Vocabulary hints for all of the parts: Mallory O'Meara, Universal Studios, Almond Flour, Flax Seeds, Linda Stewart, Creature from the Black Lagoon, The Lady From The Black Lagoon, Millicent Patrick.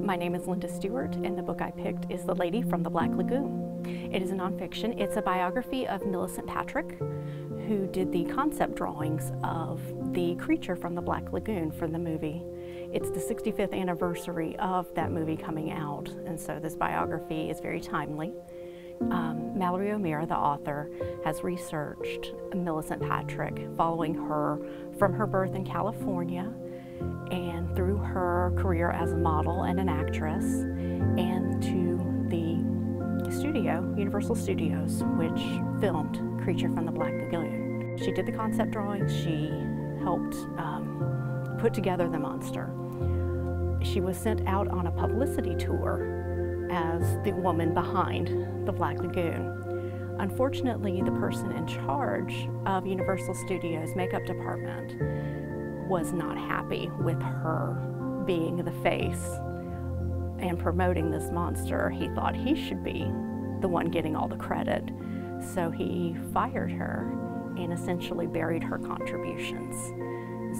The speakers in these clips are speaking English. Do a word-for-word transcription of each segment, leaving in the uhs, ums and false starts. My name is Linda Stewart, and the book I picked is The Lady from the Black Lagoon. It is a nonfiction. It's a biography of Millicent Patrick, who did the concept drawings of the Creature from the Black Lagoon for the movie. It's the sixty-fifth anniversary of that movie coming out, and so this biography is very timely. Um, Mallory O'Meara, the author, has researched Millicent Patrick, following her from her birth in California and through her career as a model and an actress, and to the studio, Universal Studios, which filmed Creature from the Black Lagoon. She did the concept drawings, she helped um, put together the monster. She was sent out on a publicity tour as the woman behind the Black Lagoon. Unfortunately, the person in charge of Universal Studios' makeup department was not happy with her being the face and promoting this monster. He thought he should be the one getting all the credit, so he fired her and essentially buried her contributions.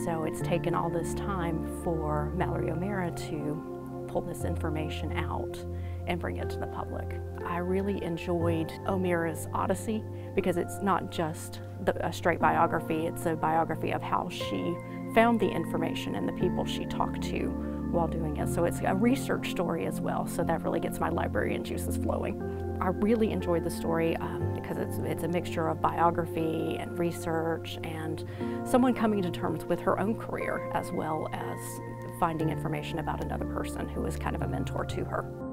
So it's taken all this time for Mallory O'Meara to pull this information out and bring it to the public. I really enjoyed O'Meara's odyssey because it's not just the, a straight biography, it's a biography of how she found the information and the people she talked to while doing it. So it's a research story as well, so that really gets my librarian juices flowing. I really enjoyed the story um, because it's, it's a mixture of biography and research and someone coming to terms with her own career as well as finding information about another person who was kind of a mentor to her.